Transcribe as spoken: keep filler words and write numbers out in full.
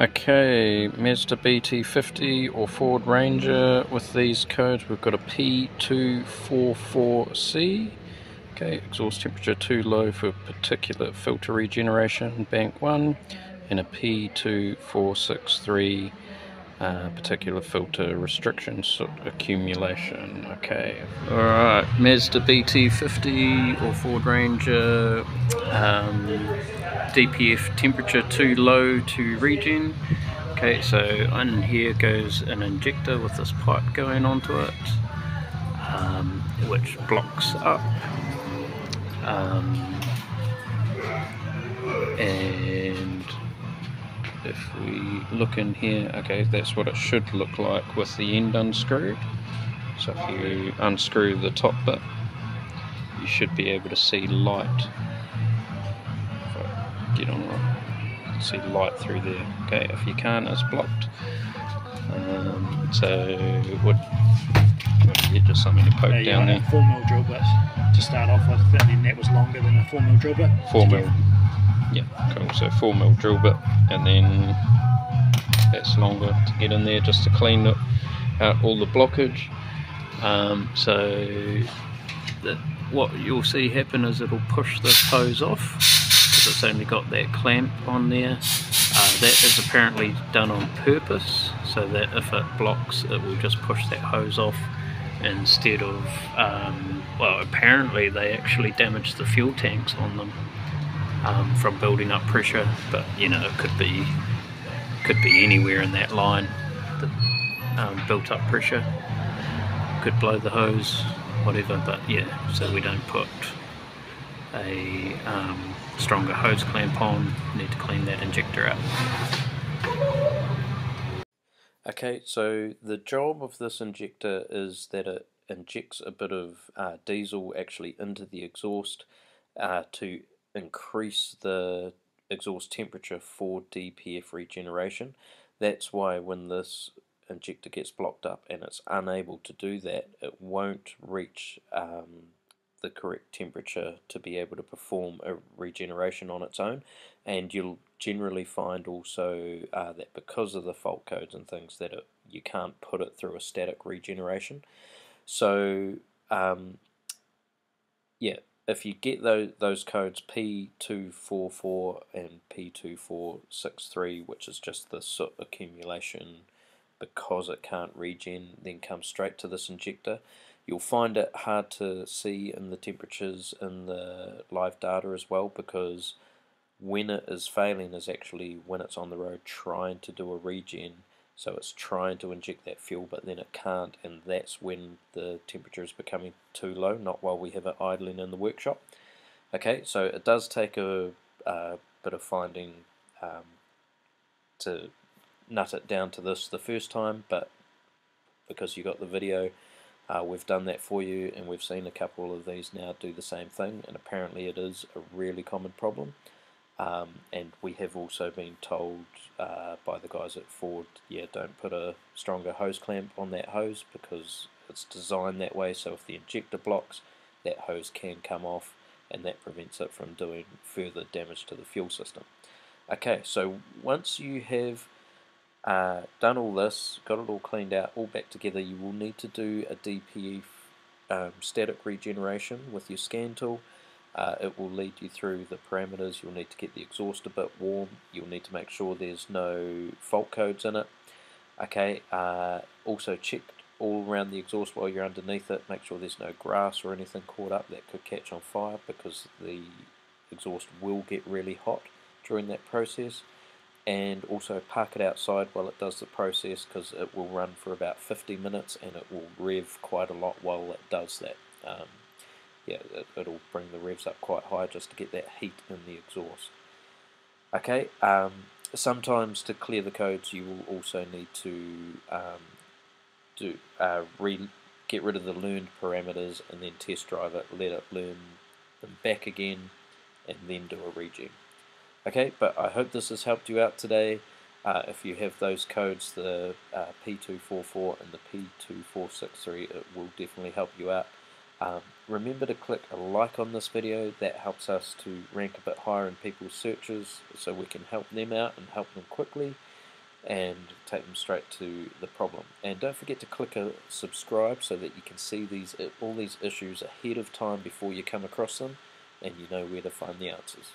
Okay, Mazda B T fifty or Ford Ranger with these codes. We've got a P two four four C. Okay, exhaust temperature too low for particulate filter regeneration, bank one, and a P two four six three uh, particulate filter restriction, soot accumulation. Okay, alright, Mazda B T fifty or Ford Ranger, um, D P F temperature too low to regen. Okay, so in here goes an injector with this pipe going onto it, um, which blocks up, um, and if we look in here, okay, that's what it should look like with the end unscrewed. So if you unscrew the top bit, you should be able to see light. Get on right. See light through there. Okay, if you can't, it's blocked. Um, so it would, would get just something to poke yeah, down there. A four mil drill bit to start off with, and then that was longer than a four mil drill bit. Four mil. Yeah, cool. So four mil drill bit, and then that's longer to get in there just to clean up out all the blockage. Um, so that what you'll see happen is it'll push this hose off. It's only got that clamp on there. Uh, that is apparently done on purpose so that if it blocks, it will just push that hose off instead of, um, well, apparently they actually damaged the fuel tanks on them um, from building up pressure, but you know, it could be could be anywhere in that line. The um, built up pressure could blow the hose, whatever, but yeah, so we don't put a um, stronger hose clamp on. Need to clean that injector up. Okay, so the job of this injector is that it injects a bit of uh, diesel actually into the exhaust uh, to increase the exhaust temperature for D P F regeneration. That's why when this injector gets blocked up and it's unable to do that, it won't reach um, the correct temperature to be able to perform a regeneration on its own. And you'll generally find also uh, that because of the fault codes and things that it, you can't put it through a static regeneration. So um, yeah, if you get those, those codes P two four four and P two four six three, which is just the soot accumulation because it can't regen, then come straight to this injector. You'll find it hard to see in the temperatures in the live data as well, because when it is failing is actually when it's on the road trying to do a regen. So it's trying to inject that fuel, but then it can't, and that's when the temperature is becoming too low, not while we have it idling in the workshop. Okay, so it does take a, a bit of finding um, to nut it down to this the first time, but because you got the video, Uh, we've done that for you, and we've seen a couple of these now do the same thing, and apparently it is a really common problem. Um, and we have also been told uh, by the guys at Ford, yeah, don't put a stronger hose clamp on that hose because it's designed that way, so if the injector blocks, that hose can come off, and that prevents it from doing further damage to the fuel system. Okay, so once you have Uh, done all this, got it all cleaned out, all back together, you will need to do a D P F um, static regeneration with your scan tool. Uh, it will lead you through the parameters. You'll need to get the exhaust a bit warm. You'll need to make sure there's no fault codes in it. Okay, uh, also check all around the exhaust while you're underneath it. Make sure there's no grass or anything caught up that could catch on fire, because the exhaust will get really hot during that process. And also park it outside while it does the process, because it will run for about fifty minutes and it will rev quite a lot while it does that. Um, yeah, it, it'll bring the revs up quite high just to get that heat in the exhaust. Okay, um, sometimes to clear the codes you will also need to um, do uh, re get rid of the learned parameters and then test drive it, let it learn them back again, and then do a regen. Okay, but I hope this has helped you out today. Uh, if you have those codes, the uh, P two four four and the P two four six three, it will definitely help you out. Um, remember to click a like on this video. That helps us to rank a bit higher in people's searches, so we can help them out and help them quickly. and take them straight to the problem. And don't forget to click a subscribe so that you can see these all these issues ahead of time before you come across them, and you know where to find the answers.